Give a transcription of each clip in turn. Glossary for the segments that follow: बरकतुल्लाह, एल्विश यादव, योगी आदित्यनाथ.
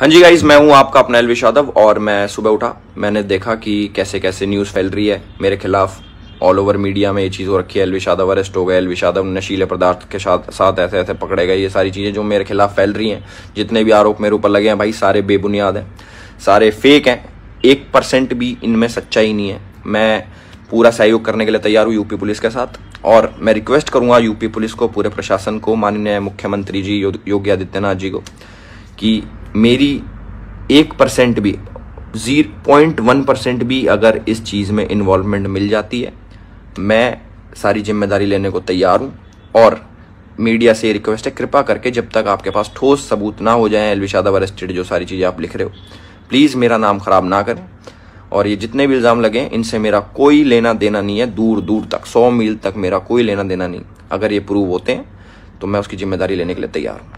हाँ जी गाइज, मैं हूँ आपका अपना एल्विश यादव। और मैं सुबह उठा, मैंने देखा कि कैसे कैसे न्यूज़ फैल रही है मेरे खिलाफ। ऑल ओवर मीडिया में ये चीज़ हो रखी है, एल्विश यादव अरेस्ट हो गए, एल्विश यादव नशीले पदार्थ के साथ ऐसे ऐसे पकड़े गए। ये सारी चीज़ें जो मेरे खिलाफ फैल रही हैं, जितने भी आरोप मेरे ऊपर लगे हैं भाई, सारे बेबुनियाद हैं, सारे फेक हैं, 1% भी इनमें सच्चाई नहीं है। मैं पूरा सहयोग करने के लिए तैयार हूँ यूपी पुलिस के साथ, और मैं रिक्वेस्ट करूँगा यूपी पुलिस को, पूरे प्रशासन को, माननीय मुख्यमंत्री जी योगी आदित्यनाथ जी को, कि मेरी 1% भी, 0.1% भी अगर इस चीज़ में इन्वॉल्वमेंट मिल जाती है, मैं सारी जिम्मेदारी लेने को तैयार हूँ। और मीडिया से रिक्वेस्ट है, कृपा करके जब तक आपके पास ठोस सबूत ना हो जाए एल्विश यादव अरेस्टेड, जो सारी चीज़ें आप लिख रहे हो, प्लीज़ मेरा नाम ख़राब ना करें। और ये जितने भी इल्ज़ाम लगे हैं, इनसे मेरा कोई लेना देना नहीं है, दूर दूर तक, 100 मील तक मेरा कोई लेना देना नहीं। अगर ये प्रूव होते हैं तो मैं उसकी जिम्मेदारी लेने के लिए तैयार हूँ।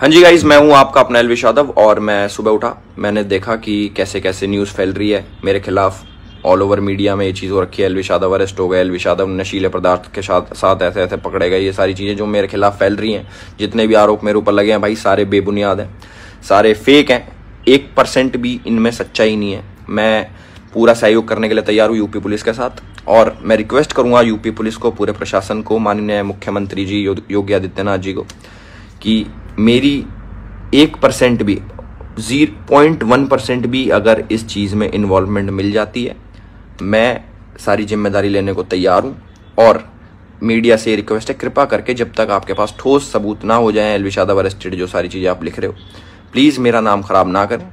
हाँ जी गाइज, मैं हूँ आपका अपना एल्विश यादव। और मैं सुबह उठा, मैंने देखा कि कैसे कैसे न्यूज़ फैल रही है मेरे खिलाफ। ऑल ओवर मीडिया में ये चीज़ हो रखी है, एल्विश यादव अरेस्ट हो गए, एल्विश यादव नशीले पदार्थ के साथ ऐसे ऐसे पकड़े गए। ये सारी चीज़ें जो मेरे खिलाफ फैल रही हैं, जितने भी आरोप मेरे ऊपर लगे हैं भाई, सारे बेबुनियाद हैं, सारे फेक हैं, 1% भी इनमें सच्चाई नहीं है। मैं पूरा सहयोग करने के लिए तैयार हूँ यूपी पुलिस के साथ, और मैं रिक्वेस्ट करूँगा यूपी पुलिस को, पूरे प्रशासन को, माननीय मुख्यमंत्री जी योगी आदित्यनाथ जी को, कि मेरी 1% भी, 0.1% भी अगर इस चीज़ में इन्वॉल्वमेंट मिल जाती है, मैं सारी जिम्मेदारी लेने को तैयार हूँ। और मीडिया से रिक्वेस्ट है, कृपा करके जब तक आपके पास ठोस सबूत ना हो जाए एल्विश यादव अरेस्टेड, जो सारी चीज़ें आप लिख रहे हो, प्लीज़ मेरा नाम ख़राब ना करें।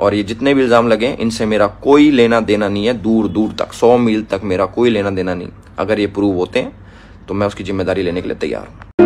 और ये जितने भी इल्ज़ाम लगे हैं, इनसे मेरा कोई लेना देना नहीं है, दूर दूर तक, 100 मील तक मेरा कोई लेना देना नहीं। अगर ये प्रूव होते हैं तो मैं उसकी जिम्मेदारी लेने के लिए तैयार हूँ।